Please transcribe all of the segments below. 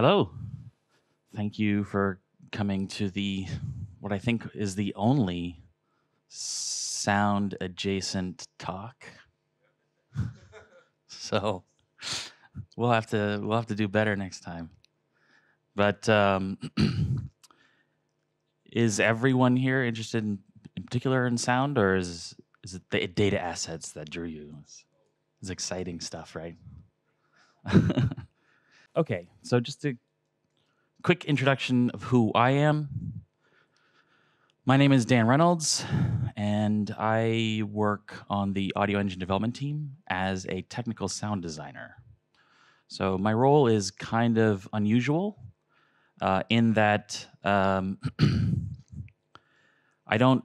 Hello. Thank you for coming to the, what I think is the only sound adjacent talk. So we'll have to do better next time. But is everyone here interested in particular in sound, or is it the data assets that drew you? It's exciting stuff, right? Okay, so just a quick introduction of who I am. My name is Dan Reynolds, and I work on the audio engine development team as a technical sound designer. So my role is kind of unusual in that I don't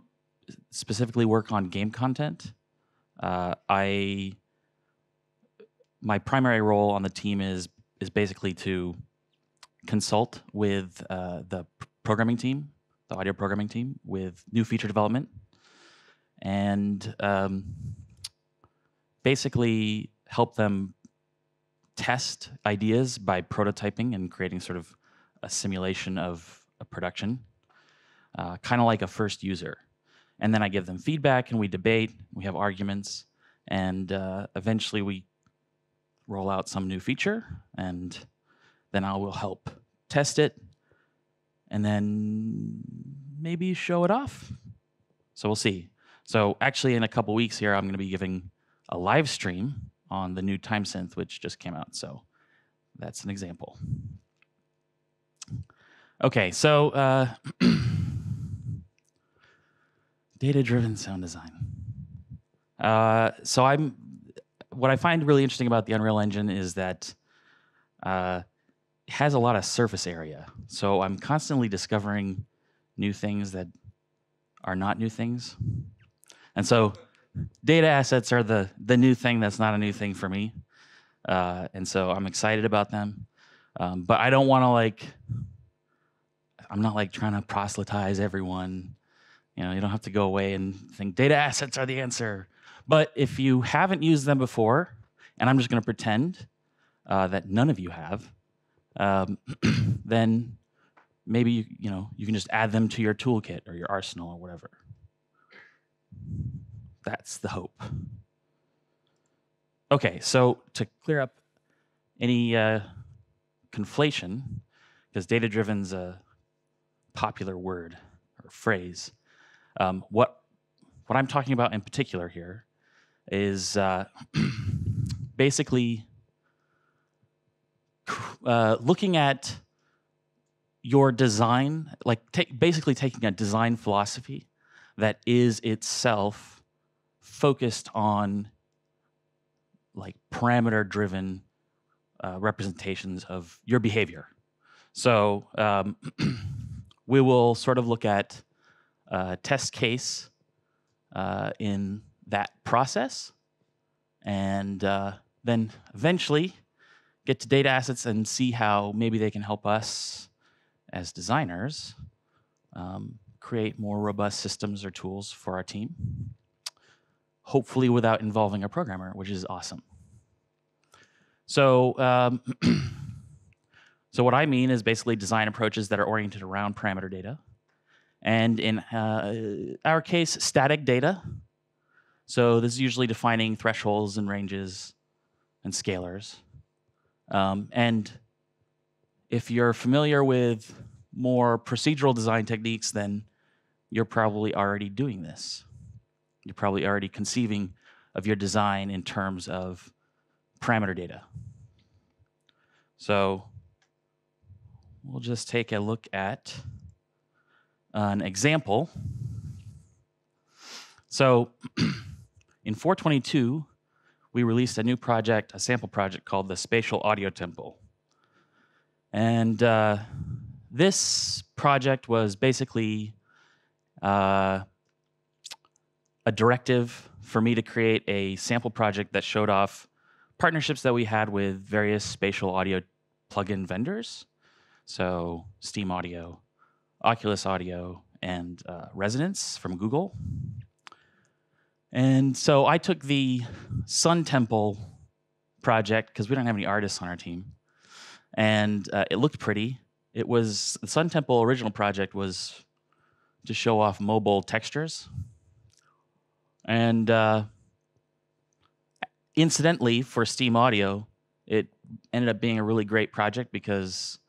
specifically work on game content. My primary role on the team is basically to consult with the programming team, the audio programming team, with new feature development, and basically help them test ideas by prototyping and creating sort of a simulation of a production, kind of like a first user. And then I give them feedback, and we debate, we have arguments, and eventually we roll out some new feature, and then I will help test it, and then maybe show it off. So we'll see. So actually in a couple weeks here, I'm going to be giving a live stream on the new TimeSynth, which just came out. So that's an example. Okay, so data-driven sound design. What I find really interesting about the Unreal Engine is that it has a lot of surface area. So I'm constantly discovering new things that are not new things. And so data assets are the new thing that's not a new thing for me. And so I'm excited about them. But I don't want to, like, I'm not like trying to proselytize everyone. You know, you don't have to go away and think data assets are the answer. But if you haven't used them before, and I'm just going to pretend that none of you have, then maybe you can just add them to your toolkit or your arsenal or whatever. That's the hope. Okay, so to clear up any conflation, because data-driven's a popular word or phrase, what I'm talking about in particular here is basically looking at your design, like basically taking a design philosophy that is itself focused on like parameter-driven representations of your behavior. So we will sort of look at a test case in that process, and then eventually get to data assets and see how maybe they can help us as designers create more robust systems or tools for our team, hopefully without involving a programmer, which is awesome. So, so what I mean is basically design approaches that are oriented around parameter data. And in our case, static data. So this is usually defining thresholds and ranges and scalars. And if you're familiar with more procedural design techniques, then you're probably already doing this. You're probably already conceiving of your design in terms of parameter data. So we'll just take a look at an example. So in 4.22, we released a new project, a sample project called the Spatial Audio Temple. And this project was basically a directive for me to create a sample project that showed off partnerships that we had with various spatial audio plugin vendors. So Steam Audio, Oculus Audio, and Resonance from Google. And so I took the Sun Temple project, because we don't have any artists on our team, and it looked pretty. It was the Sun Temple original project was to show off mobile textures, and incidentally, for Steam Audio, it ended up being a really great project because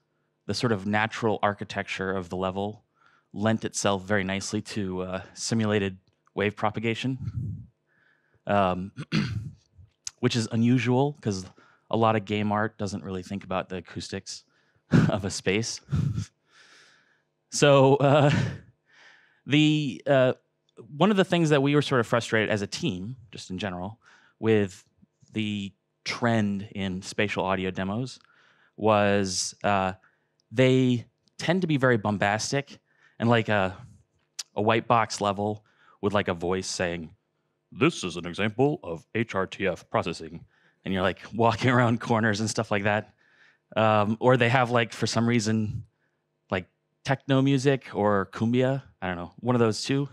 the sort of natural architecture of the level lent itself very nicely to simulated wave propagation, which is unusual because a lot of game art doesn't really think about the acoustics of a space. So one of the things that we were sort of frustrated as a team, just in general, with the trend in spatial audio demos was they tend to be very bombastic, and like a white box level with like a voice saying, "This is an example of HRTF processing," and you're like walking around corners and stuff like that. Or they have like, for some reason, like techno music or cumbia, I don't know, one of those two.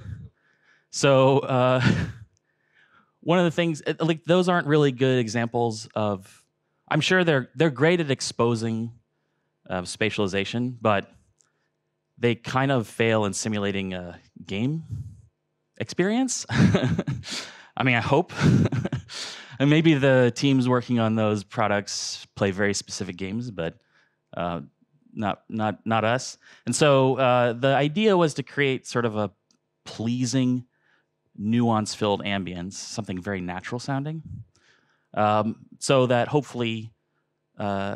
So one of the things, like those aren't really good examples of, I'm sure they're great at exposing spatialization, but they kind of fail in simulating a game experience. I mean, I hope. And maybe the teams working on those products play very specific games, but not us. And so the idea was to create sort of a pleasing, nuance-filled ambience, something very natural-sounding, so that hopefully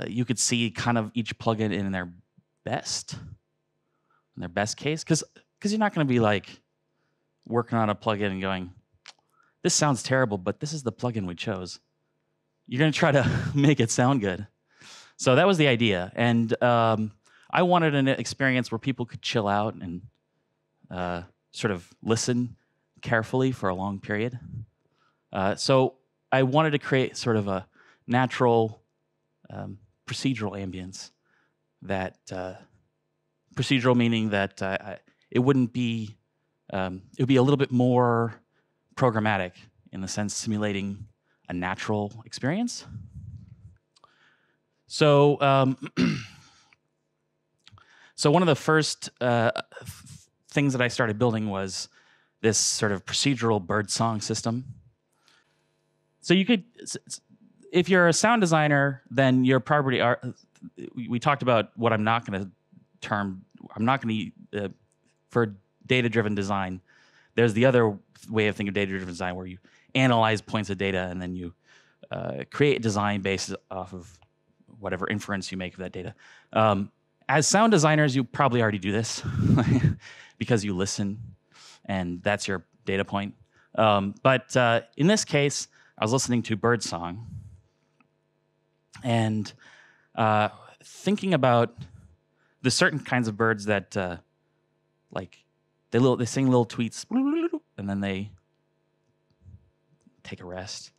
you could see kind of each plugin in their best, case, because you're not going to be like working on a plugin and going, "This sounds terrible, but this is the plugin we chose." You're going to try to make it sound good. So that was the idea. And I wanted an experience where people could chill out and sort of listen carefully for a long period. So I wanted to create sort of a natural procedural ambience. That procedural meaning that it wouldn't be, it would be a little bit more programmatic, in the sense simulating a natural experience. So, so one of the first things that I started building was this sort of procedural birdsong system. So you could, if you're a sound designer, then your property are, we talked about what I'm not going to term, for data-driven design, there's the other way of thinking of data-driven design where you analyze points of data and then you create design based off of whatever inference you make of that data. As sound designers, you probably already do this because you listen and that's your data point. But in this case, I was listening to birdsong and thinking about the certain kinds of birds that like, they sing little tweets, and then they take a rest,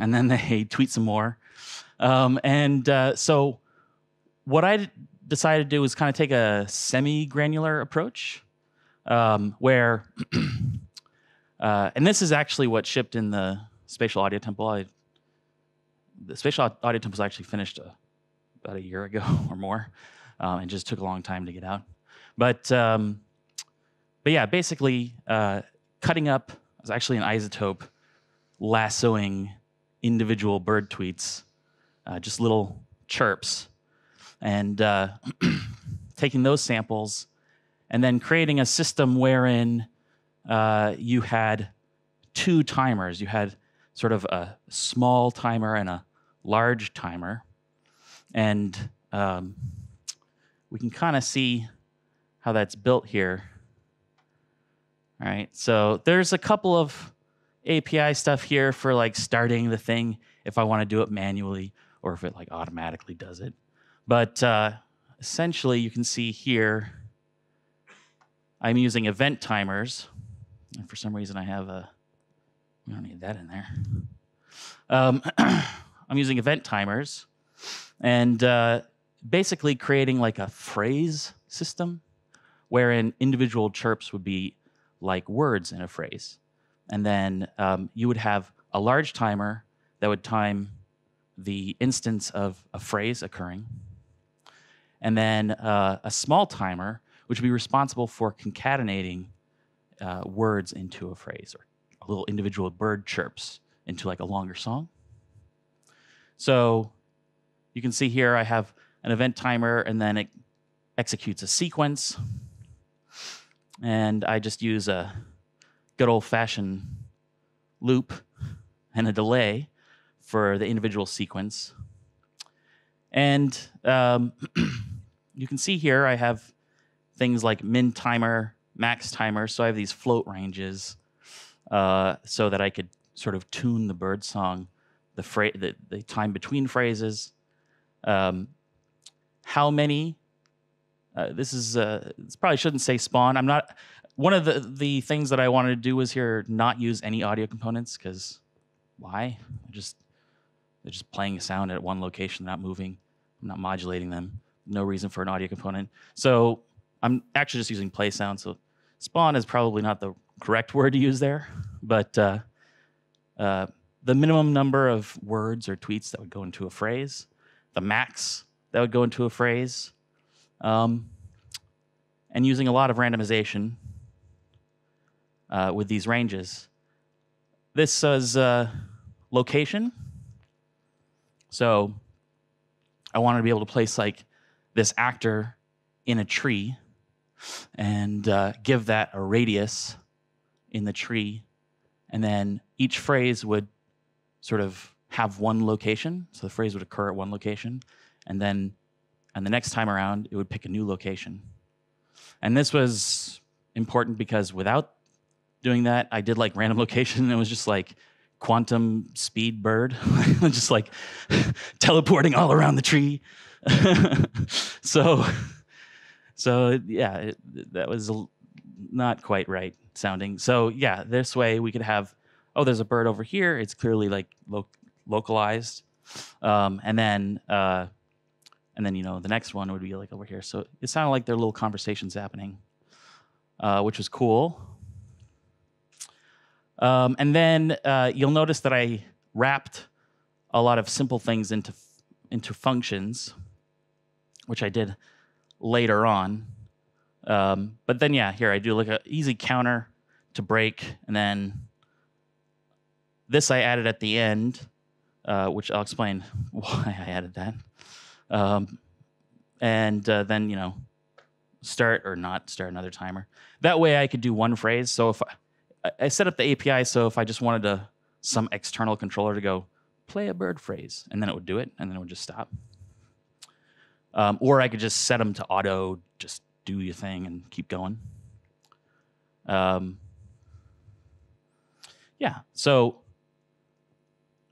and then they tweet some more. So what I decided to do was kind of take a semi-granular approach, where, and this is actually what shipped in the Spatial Audio Temple. The Spatial Audio Temple was actually finished about a year ago or more, and just took a long time to get out. But yeah, basically, cutting up, I was actually in iZotope, lassoing individual bird tweets, just little chirps, and taking those samples, and then creating a system wherein you had two timers. You had sort of a small timer and a large timer, and we can kind of see how that's built here. All right, so there's a couple of API stuff here for like starting the thing if I want to do it manually or if it like automatically does it. But essentially, you can see here, I'm using event timers. And for some reason, I have a, we don't need that in there. I'm using event timers and basically creating like a phrase system wherein individual chirps would be like words in a phrase. And then you would have a large timer that would time the instance of a phrase occurring. and then a small timer, which would be responsible for concatenating words into a phrase, or a little individual bird chirps into like a longer song. So you can see here I have an event timer, and then it executes a sequence. And I just use a good old-fashioned loop and a delay for the individual sequence. And you can see here I have things like min timer, max timer, so I have these float ranges so that I could sort of tune the bird song, the time between phrases. How many? This is this probably shouldn't say spawn. I'm not. One of the things that I wanted to do was here not use any audio components, because why? They're just playing a sound at one location, not moving. I'm not modulating them. No reason for an audio component. So I'm actually just using play sound. So spawn is probably not the correct word to use there, but the minimum number of words or tweets that would go into a phrase, the max that would go into a phrase, and using a lot of randomization with these ranges. This says location. So I wanted to be able to place like this actor in a tree and give that a radius in the tree. And then each phrase would sort of have one location. So the phrase would occur at one location. And then and the next time around, it would pick a new location. And this was important because without doing that, I did like random location, and it was just like quantum speed bird, just like teleporting all around the tree. So yeah, that was not quite right sounding. So yeah, this way we could have, oh, there's a bird over here. It's clearly like localized. And then you know the next one would be like over here. So it sounded like there were little conversations happening, which was cool. And then you'll notice that I wrapped a lot of simple things into functions, which I did later on. But then yeah, here I do like an easy counter to break, and then this I added at the end, which I'll explain why I added that. Then, you know, start or not start another timer. That way I could do one phrase. So if I set up the API, so if I just wanted some external controller to go play a bird phrase, and then it would do it, and then it would just stop. Or I could just set them to auto, just do your thing and keep going. Yeah, so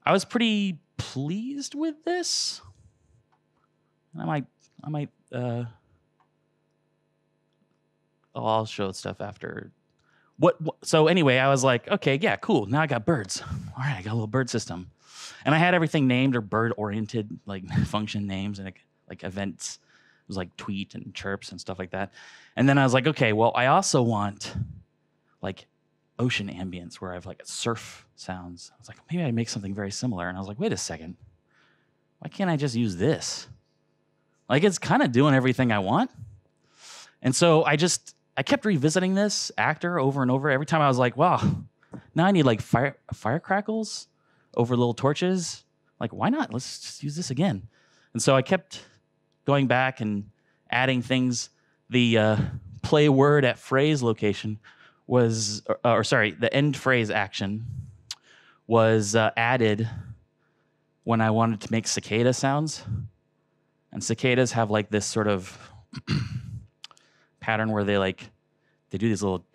I was pretty pleased with this. I'll show stuff after. So anyway, I was like, okay, yeah, cool. Now I got birds. All right, I got a little bird system, and I had everything named or bird-oriented, like function names and like events. It was like tweet and chirps and stuff like that. And then I was like, okay, well, I also want like ocean ambience where I have like surf sounds. I was like, maybe I make something very similar. And I was like, wait a second, why can't I just use this? Like, it's kind of doing everything I want. And so I kept revisiting this actor over and over. Every time I was like, wow, now I need like fire crackles over little torches. Like, why not? Let's just use this again. And so I kept going back and adding things. The play word at phrase location was, the end phrase action was added when I wanted to make cicada sounds. And cicadas have like this sort of pattern where they do these little.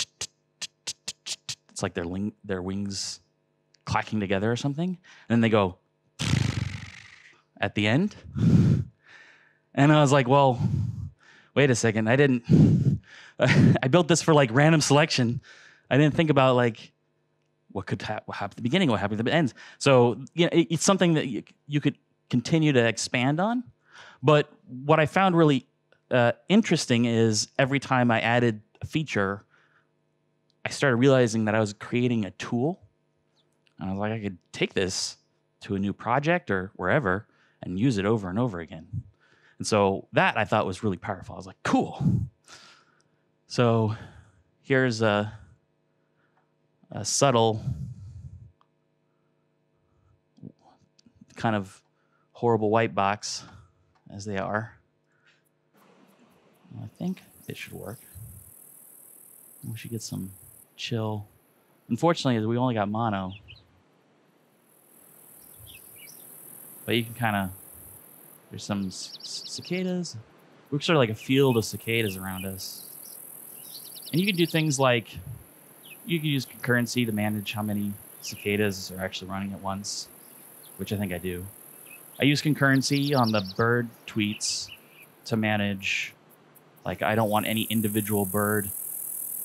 It's like their wings clacking together or something, and then they go at the end. And I was like, well, wait a second, I didn't. I built this for like random selection. I didn't think about like what could happen at the beginning, what happened at the end. So you know, it's something that you could continue to expand on. But what I found really interesting is every time I added a feature, I started realizing that I was creating a tool. And I was like, I could take this to a new project or wherever and use it over and over again. And so that I thought was really powerful. I was like, cool. So here's a subtle kind of horrible white box, as they are. I think it should work. We should get some chill. Unfortunately, we only got mono. But you can kind of, there's some cicadas. We're sort of like a field of cicadas around us. And you can do things like, you can use concurrency to manage how many cicadas are actually running at once, which I think I do. I use concurrency on the bird tweets to manage, like, I don't want any individual bird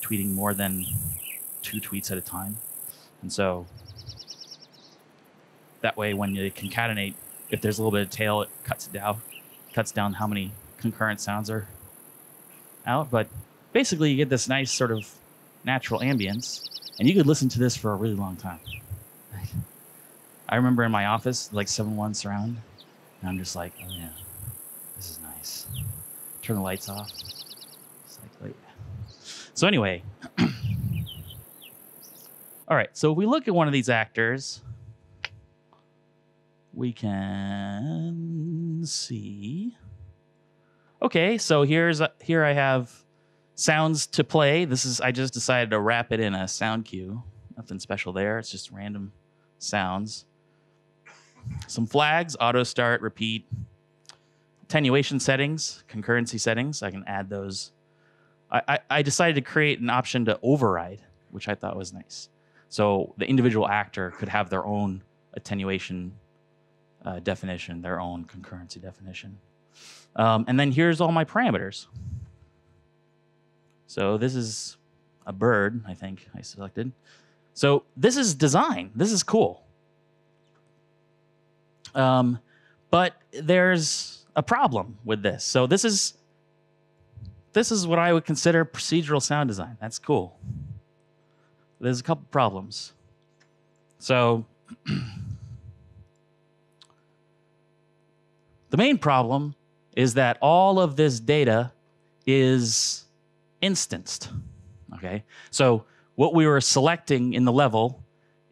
tweeting more than 2 tweets at a time. And so that way, when you concatenate, if there's a little bit of tail, it cuts down how many concurrent sounds are out. But basically, you get this nice sort of natural ambience, and you could listen to this for a really long time. I remember in my office, like 7.1 surround, and I'm just like, oh yeah, this is nice. Turn the lights off. It's like, wait. So anyway, all right. So if we look at one of these actors, we can see. Okay, so here I have sounds to play. This is, I just decided to wrap it in a sound cue. Nothing special there. It's just random sounds. Some flags, auto start, repeat, attenuation settings, concurrency settings. I can add those. I decided to create an option to override, which I thought was nice. So the individual actor could have their own attenuation definition, their own concurrency definition. And then here's all my parameters. So this is a bird, I think I selected. So this is design. This is cool. But there's a problem with this. So this is what I would consider procedural sound design. That's cool. There's a couple problems. So the main problem is that all of this data is instanced, okay? So what we were selecting in the level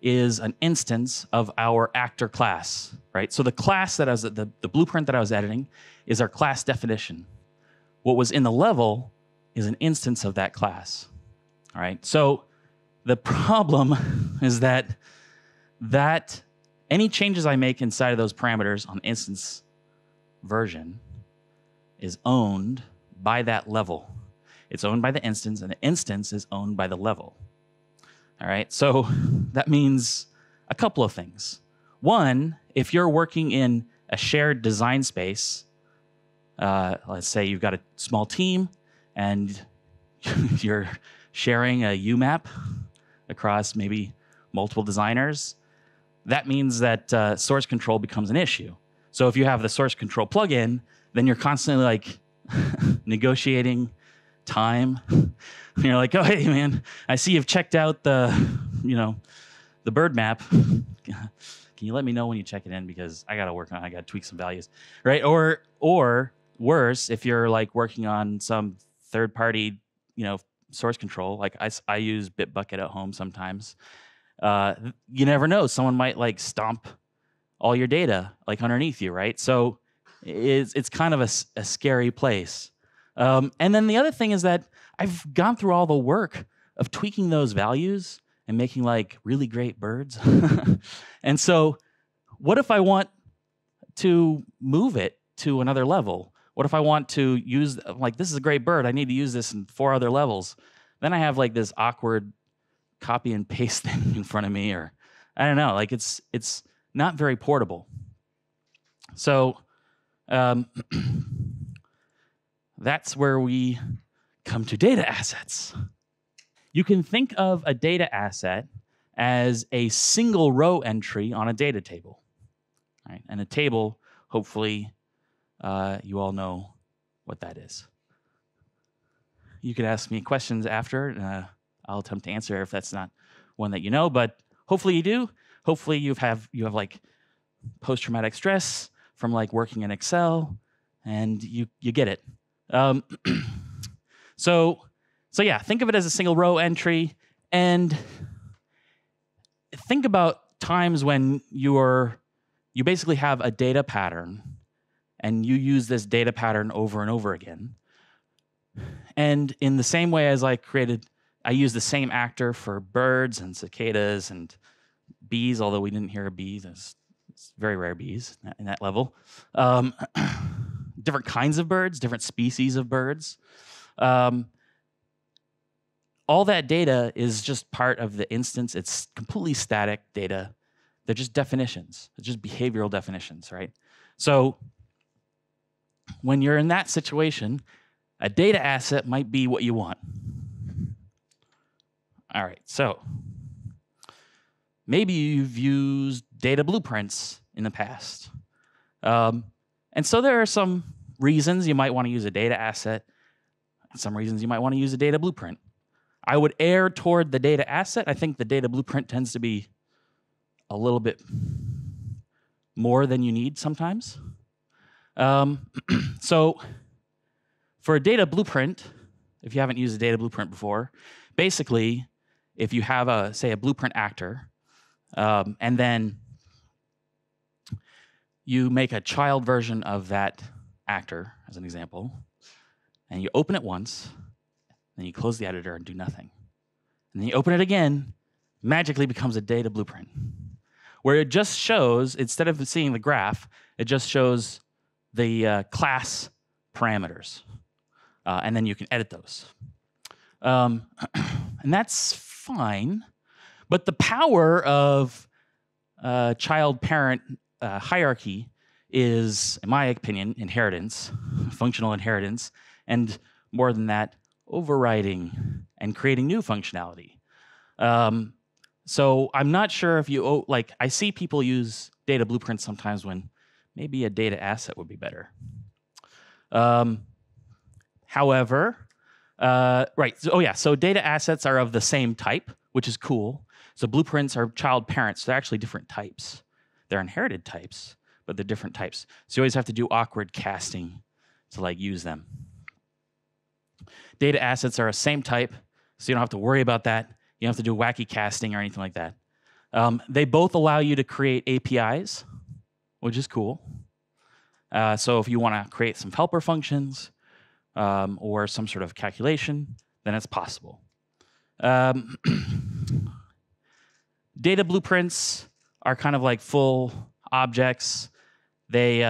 is an instance of our actor class, right? So the class that I was, the blueprint that I was editing is our class definition. What was in the level is an instance of that class, all right? So the problem is that any changes I make inside of those parameters on instance version is owned by that level. It's owned by the instance, and the instance is owned by the level. All right, so that means a couple of things. One, if you're working in a shared design space, let's say you've got a small team and you're sharing a UMap across maybe multiple designers, that means that source control becomes an issue. So if you have the source control plugin, then you're constantly like negotiating time. And you're like, oh, hey, man, I see you've checked out the bird map. Can you let me know when you check it in? Because I got to work on it. I got to tweak some values, right? Or worse, if you're like working on some third party, source control, like I use Bitbucket at home sometimes. You never know. Someone might like stomp all your data like underneath you, right? So it's kind of a scary place. And then the other thing is that I've gone through all the work of tweaking those values and making like really great birds. And so what if I want to move it to another level? What if I want to use, like, this is a great bird, I need to use this in 4 other levels. Then I have like this awkward copy and paste thing in front of me, or I don't know, like it's not very portable. So that's where we come to data assets. You can think of a data asset as a single row entry on a data table. Right? And a table, hopefully, you all know what that is. You could ask me questions after, and I'll attempt to answer if that's not one that you know, but hopefully you do. Hopefully you have like post-traumatic stress from like working in Excel and you get it. So yeah, think of it as a single row entry, and think about times when you basically have a data pattern and you use this data pattern over and over again. And in the same way as I use the same actor for birds and cicadas and bees, although we didn't hear a bee. There's very rare bees in that level. Different kinds of birds, different species of birds. All that data is just part of the instance. It's completely static data. They're just definitions. They're just behavioral definitions, right? So when you're in that situation, a data asset might be what you want. All right, so maybe you've used data blueprints in the past. And so there are some reasons you might want to use a data asset, and some reasons you might want to use a data blueprint. I would err toward the data asset. I think the data blueprint tends to be a little bit more than you need sometimes. So for a data blueprint, if you haven't used a data blueprint before, basically, if you have, say, a blueprint actor, and then you make a child version of that actor, as an example, and you open it once, then you close the editor and do nothing. And then you open it again, magically becomes a data blueprint, where it just shows, instead of seeing the graph, it just shows the class parameters. And then you can edit those. And that's fine. But the power of child-parent hierarchy is, in my opinion, inheritance, functional inheritance, and more than that, overriding and creating new functionality. So I'm not sure if you, like, I see people use data blueprints sometimes when maybe a data asset would be better. However, right, so, oh yeah, so data assets are of the same type, which is cool. So blueprints are child parents, so they're actually different types. They're inherited types, but they're different types. So you always have to do awkward casting to like use them. Data assets are the same type, so you don't have to worry about that. You don't have to do wacky casting or anything like that. They both allow you to create APIs, which is cool. So if you want to create some helper functions or some sort of calculation, then it's possible. Data blueprints are kind of like full objects. They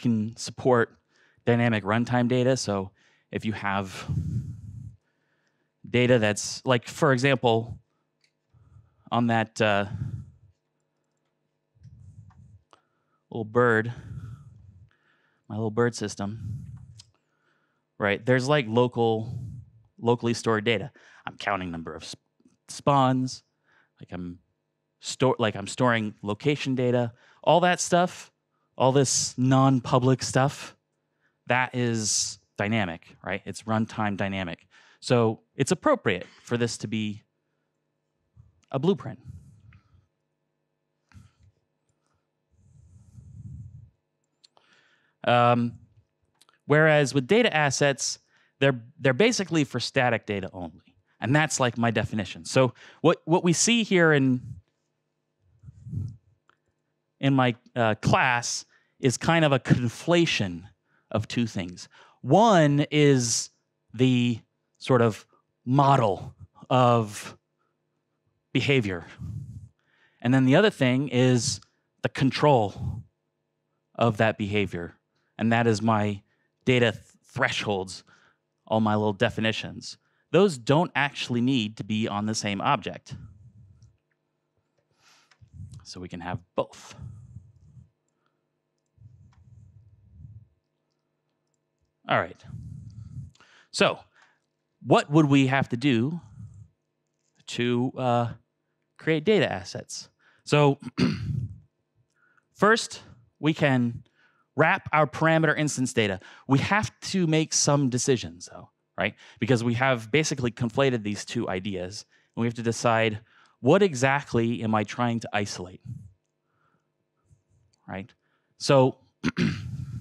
can support dynamic runtime data. So if you have data that's like, for example, on that little bird, my little bird system, right? There's like locally stored data. I'm counting number of spawns, like I'm storing location data, all that stuff, all this non-public stuff, that is dynamic, right? It's runtime dynamic. So it's appropriate for this to be a blueprint. Whereas with data assets, they're basically for static data only. And that's like my definition. So what we see here in my class is kind of a conflation of two things. One is the sort of model of behavior. And then the other thing is the control of that behavior. And that is my data thresholds, all my little definitions. Those don't actually need to be on the same object. So we can have both. All right. So what would we have to do to create data assets? So first, we can wrap our parameter instance data. We have to make some decisions, though, right? Because we have basically conflated these two ideas, and we have to decide, what exactly am I trying to isolate, right? So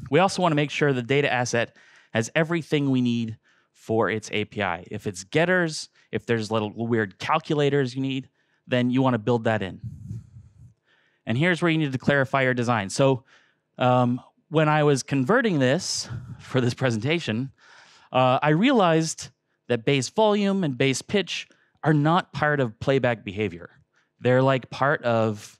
We also want to make sure the data asset has everything we need for its API. If it's getters, if there's little weird calculators you need, then you want to build that in. And here's where you need to clarify your design. So when I was converting this for this presentation, I realized that bass volume and bass pitch are not part of playback behavior. They're like part of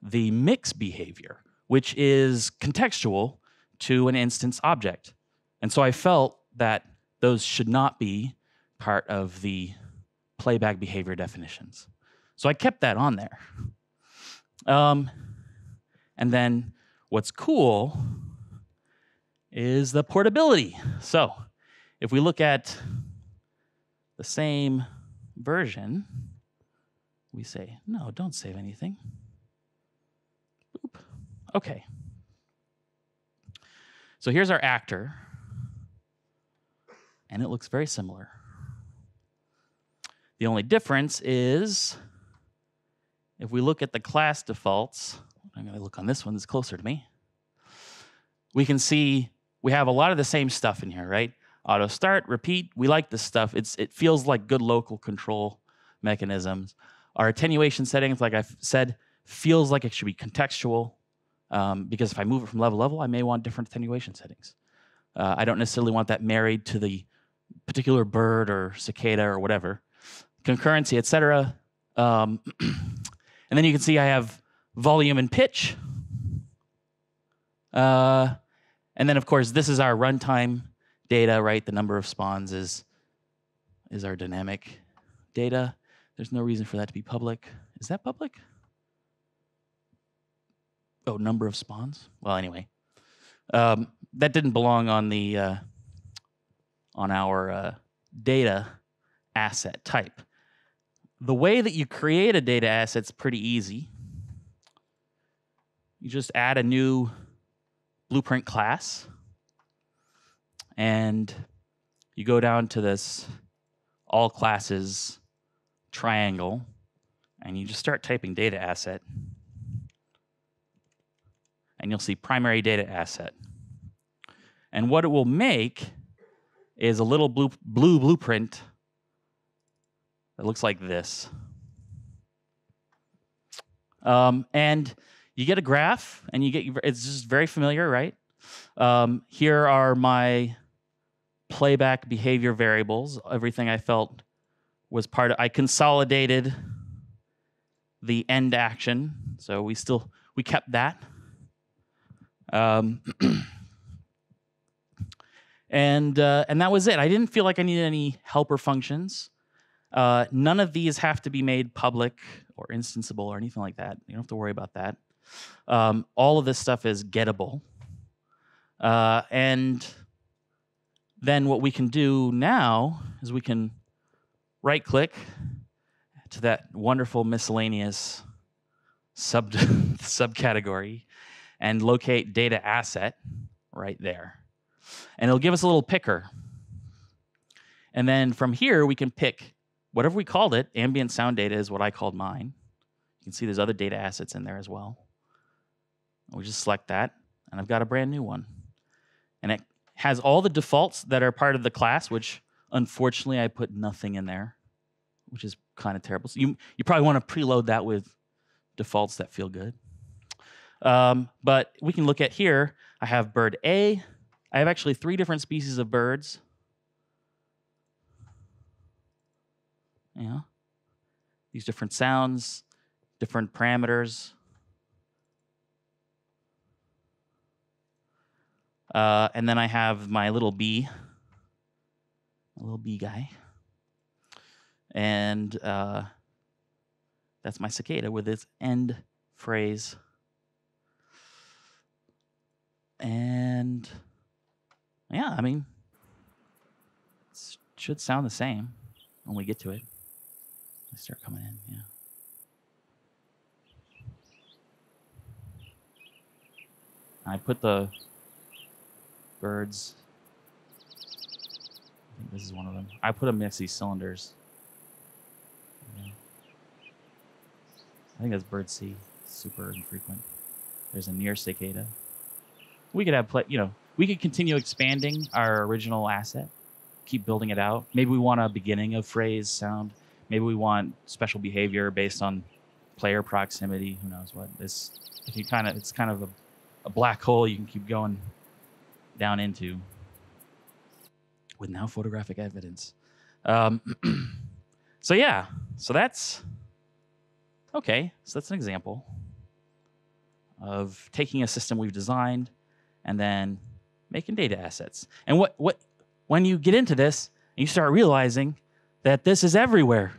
the mix behavior, which is contextual to an instance object. And so I felt that those should not be part of the playback behavior definitions. So I kept that on there. And then what's cool is the portability. So if we look at the same version, we say, no, don't save anything. Boop. OK. So here's our actor. And it looks very similar. The only difference is if we look at the class defaults, I'm going to look on this one that's closer to me, we can see we have a lot of the same stuff in here, right? Auto start, repeat, we like this stuff. It feels like good local control mechanisms. Our attenuation settings, like I said, feels like it should be contextual, because if I move it from level to level, I may want different attenuation settings. I don't necessarily want that married to the particular bird or cicada or whatever. Concurrency, et cetera. And then you can see I have volume and pitch. And then, of course, this is our runtime data, right? The number of spawns is our dynamic data. There's no reason for that to be public. Is that public? Oh, number of spawns? Well, anyway. That didn't belong on the on our data asset type. The way that you create a data asset's pretty easy. You just add a new blueprint class, and you go down to this all classes triangle, and you just start typing data asset, and you'll see primary data asset. And what it will make is a little blue blueprint that looks like this. And you get a graph, and you get it's just very familiar, right? Here are my playback behavior variables, everything I felt was part of. I consolidated the end action, so we kept that. And that was it. I didn't feel like I needed any helper functions. None of these have to be made public or instanceable or anything like that. You don't have to worry about that. All of this stuff is gettable. And then what we can do now is we can right-click to that wonderful miscellaneous subcategory and locate data asset right there. And it'll give us a little picker. And then from here, we can pick whatever we called it. Ambient sound data is what I called mine. You can see there's other data assets in there as well. We just select that, and I've got a brand new one. And it has all the defaults that are part of the class, which unfortunately I put nothing in there, which is kind of terrible. So you probably want to preload that with defaults that feel good. But we can look at here. I have bird A. I have actually 3 different species of birds. Yeah. These different sounds, different parameters. And then I have my little bee, a little bee guy. And that's my cicada with its end phrase. And yeah, I mean, it should sound the same when we get to it. They start coming in, yeah. I put the birds. I think this is one of them. I put them next to these cylinders. Yeah. I think that's bird C. Super infrequent. There's a near cicada. We could have, you know, we could continue expanding our original asset, keep building it out. Maybe we want a beginning of phrase sound. Maybe we want special behavior based on player proximity. Who knows what this? If you kind of, it's kind of a black hole you can keep going down into with now photographic evidence. So yeah, so that's okay. So that's an example of taking a system we've designed and then making data assets. And when you get into this, you start realizing that this is everywhere.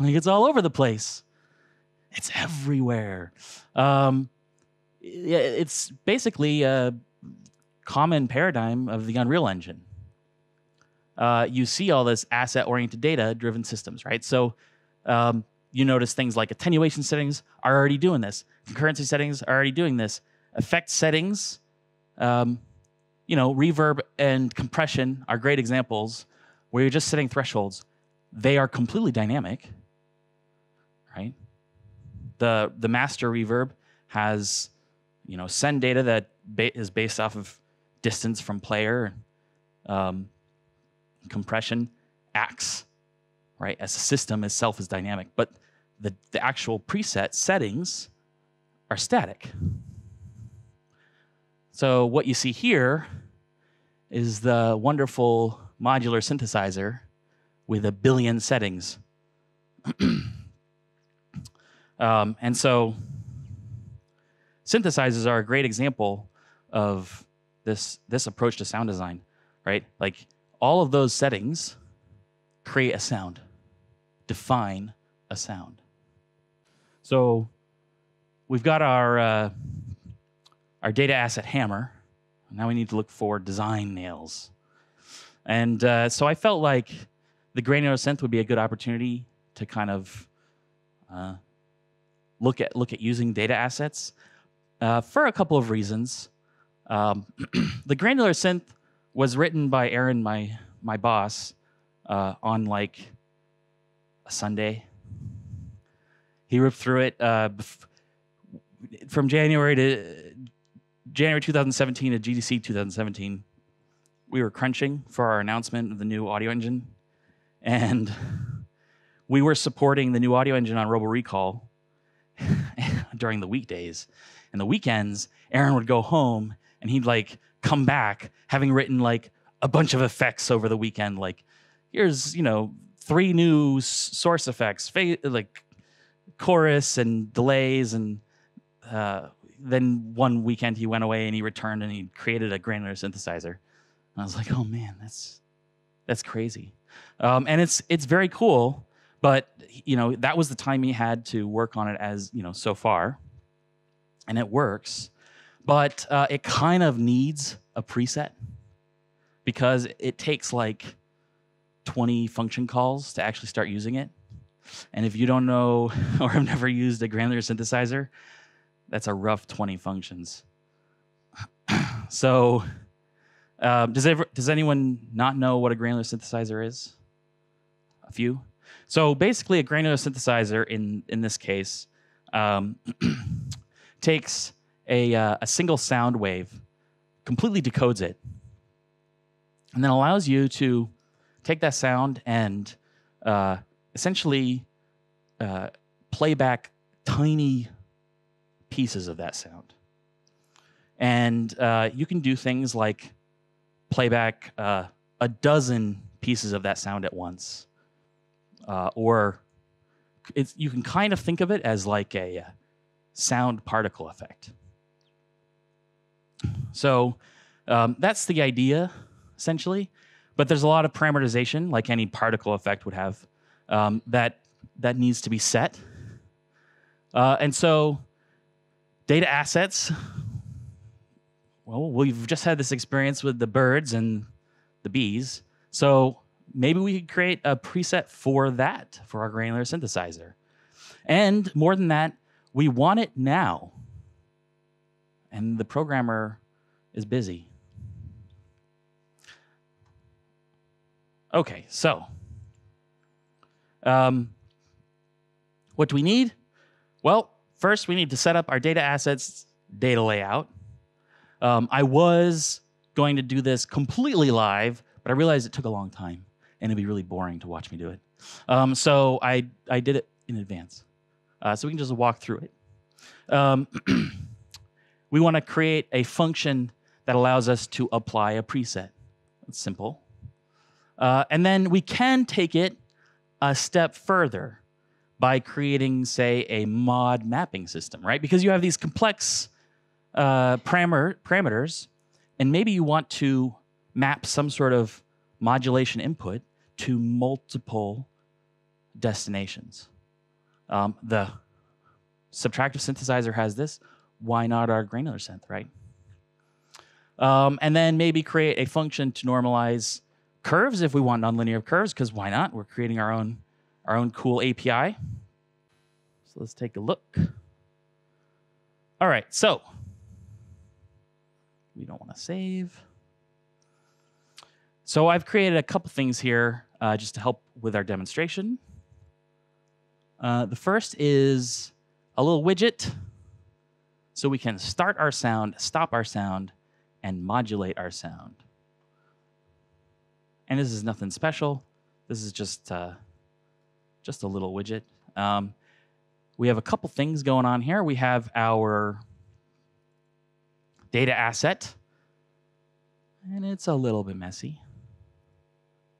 Like it's all over the place. It's everywhere. It's basically a common paradigm of the Unreal Engine. You see all this asset-oriented data-driven systems, right? So you notice things like attenuation settings are already doing this. Concurrency settings are already doing this. Effect settings, you know, reverb and compression are great examples where you're just setting thresholds. They are completely dynamic, right? The master reverb has, you know, send data that is based off of distance from player. Compression acts, right, as a system itself is dynamic, but the actual preset settings are static. So what you see here is the wonderful modular synthesizer with 1 billion settings. And so synthesizers are a great example of this approach to sound design, right? Like all of those settings create a sound, define a sound. So we've got our data asset hammer. Now we need to look for design nails. And so I felt like the granular synth would be a good opportunity to kind of look at using data assets for a couple of reasons. The granular synth was written by Aaron, my boss, on like a Sunday. He ripped through it from January 2017 to GDC 2017. We were crunching for our announcement of the new audio engine, and we were supporting the new audio engine on Robo Recall during the weekdays. And the weekends, Aaron would go home and he'd like come back having written like a bunch of effects over the weekend. Like here's, you know, 3 new source effects, like chorus and delays. And then one weekend he went away and he returned and he created a granular synthesizer. And I was like, oh man, that's crazy. And it's very cool, but you know, that was the time he had to work on it as, you know, so far, and it works. But it kind of needs a preset because it takes like 20 function calls to actually start using it. And if you don't know or have never used a granular synthesizer, that's a rough 20 functions. So does anyone not know what a granular synthesizer is? A few? So basically a granular synthesizer in this case takes a single sound wave, completely decodes it, and then allows you to take that sound and essentially play back tiny pieces of that sound. And you can do things like play back 12 pieces of that sound at once. Or you can kind of think of it as like a sound particle effect. So that's the idea, essentially. But there's a lot of parameterization, like any particle effect would have, that needs to be set. And so data assets, well, we've just had this experience with the birds and the bees. So maybe we could create a preset for that, for our granular synthesizer. And more than that, we want it now. And the programmer is busy. Okay, so what do we need? Well, first we need to set up our data assets data layout. I was going to do this completely live, but I realized it took a long time, and it'd be really boring to watch me do it. So I did it in advance. So we can just walk through it. We want to create a function that allows us to apply a preset. It's simple. And then we can take it a step further by creating, say, a mod mapping system, right? Because you have these complex parameters, and maybe you want to map some sort of modulation input to multiple destinations. The subtractive synthesizer has this. Why not our granular synth, right? And then maybe create a function to normalize curves if we want nonlinear curves, because why not? We're creating our own cool API. So let's take a look. All right, so we don't want to save. So I've created a couple things here just to help with our demonstration. The first is a little widget so we can start our sound, stop our sound, and modulate our sound. And this is nothing special. This is just a little widget. We have a couple things going on here. We have our data asset, and it's a little bit messy.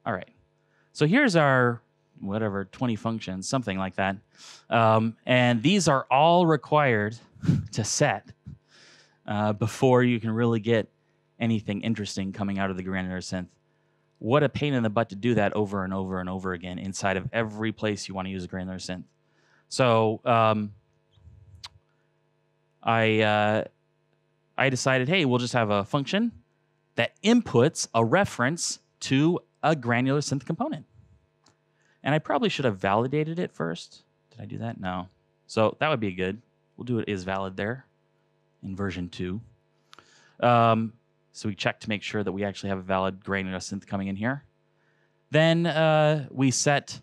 All right, so here's our whatever 20 functions, something like that, and these are all required to set before you can really get anything interesting coming out of the granular synth. What a pain in the butt to do that over and over and over again inside of every place you want to use a granular synth. So I decided, hey, we'll just have a function that inputs a reference to a granular synth component. And I probably should have validated it first. Did I do that? No. So that would be good. We'll do it is valid there in version 2. So we check to make sure that we actually have a valid granular synth coming in here. Then we set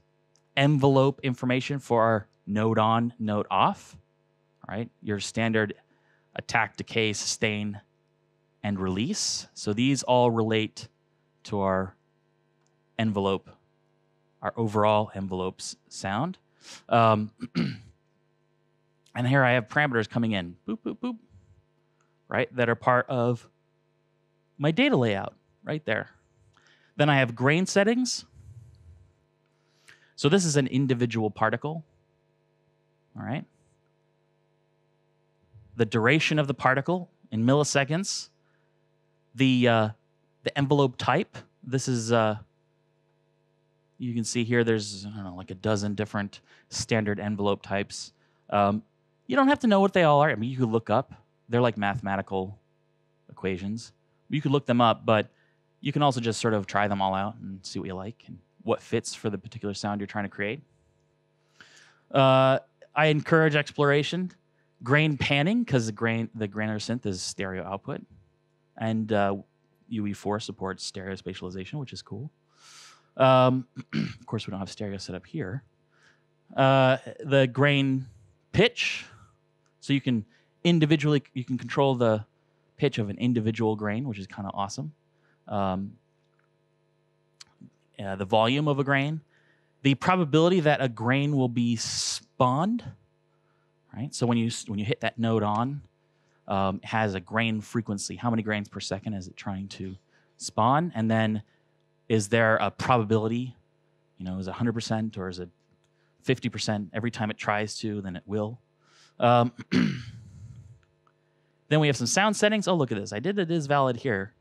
envelope information for our node on, node off. All right, your standard attack, decay, sustain, and release. So these all relate to our envelope, our overall envelope's sound. And here I have parameters coming in, boop, boop, boop, right, that are part of my data layout right there. Then I have grain settings. So this is an individual particle. All right. The duration of the particle in milliseconds. The envelope type. This is you can see here. There's, I don't know, like a dozen different standard envelope types. You don't have to know what they all are. I mean, you could look up. They're like mathematical equations. You could look them up, but you can also just sort of try them all out and see what you like and what fits for the particular sound you're trying to create. I encourage exploration, grain panning, because the granular synth is stereo output, and UE4 supports stereo spatialization, which is cool. Of course, we don't have stereo set up here. The grain pitch, so you can individually, you can control the pitch of an individual grain, which is kind of awesome. The volume of a grain, the probability that a grain will be spawned, right? So when you hit that node on, it has a grain frequency. How many grains per second is it trying to spawn? And then is there a probability? You know, is it 100% or is it 50%? Every time it tries to, then it will. Then we have some sound settings. Oh, look at this. I did it is valid here.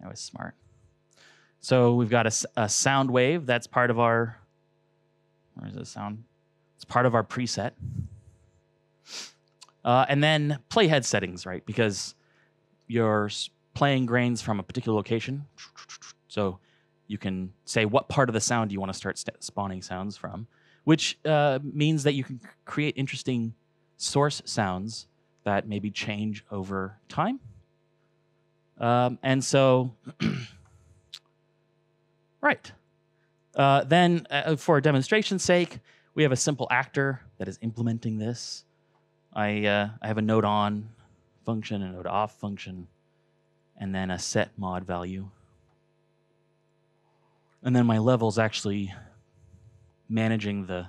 That was smart. So we've got a sound wave. That's part of our, where is the sound? It's part of our preset. And then playhead settings, right? Because you're playing grains from a particular location. So you can say what part of the sound you want to start spawning sounds from, which means that you can create interesting source sounds that maybe change over time. And so, right. Then, for demonstration's sake, we have a simple actor that is implementing this. I have a node on function, a node off function, and then a set mod value. And then my level's actually managing the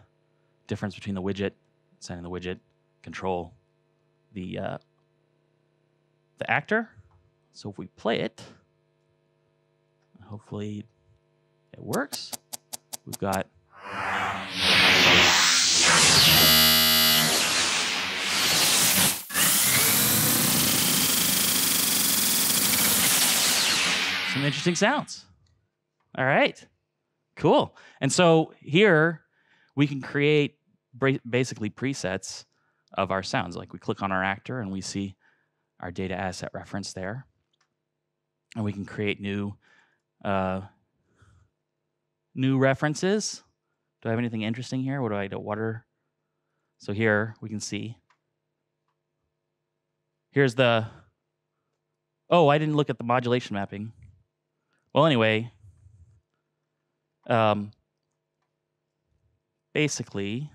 difference between the widget, setting the widget, control, the actor. So if we play it, hopefully it works. We've got... some interesting sounds. All right, cool. And so here we can create basically presets of our sounds. Like we click on our actor and we see our data asset reference there. And we can create new references. Do I have anything interesting here? What do I do? Water. So here we can see. Here's the... Oh, I didn't look at the modulation mapping. Well, anyway, basically,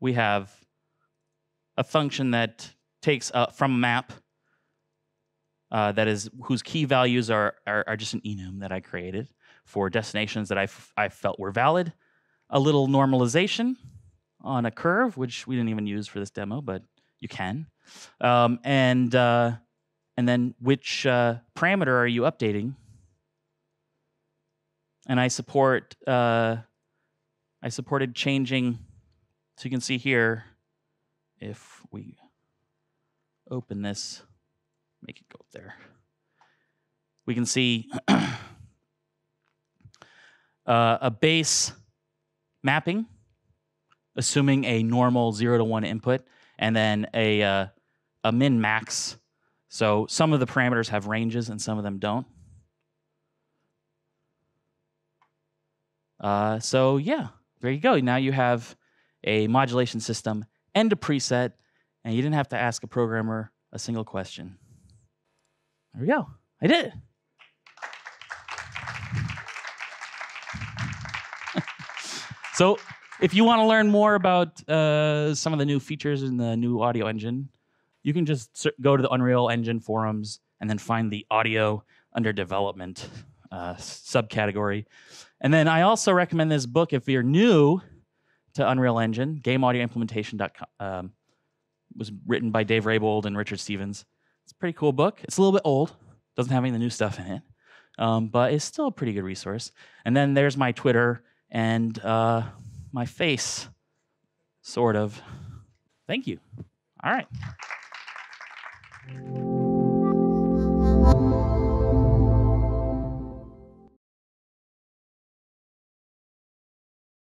we have a function that takes from a map that is whose key values are just an enum that I created for destinations that I felt were valid. A little normalization on a curve, which we didn't even use for this demo, but you can. And then which parameter are you updating? And I support I supported changing. So you can see here, if we open this, make it go up there, we can see a base mapping, assuming a normal 0 to 1 input, and then a min max. So some of the parameters have ranges and some of them don't. So yeah, there you go. Now you have a modulation system, and a preset, and you didn't have to ask a programmer a single question. There we go. I did it. So if you want to learn more about some of the new features in the new audio engine, you can just go to the Unreal Engine forums and then find the audio under development subcategory. And then I also recommend this book if you're new to Unreal Engine. Game Audio Implementation.com was written by Dave Raybould and Richard Stevens. It's a pretty cool book. It's a little bit old. Doesn't have any of the new stuff in it. But it's still a pretty good resource. And then there's my Twitter and my face, sort of. Thank you. All right.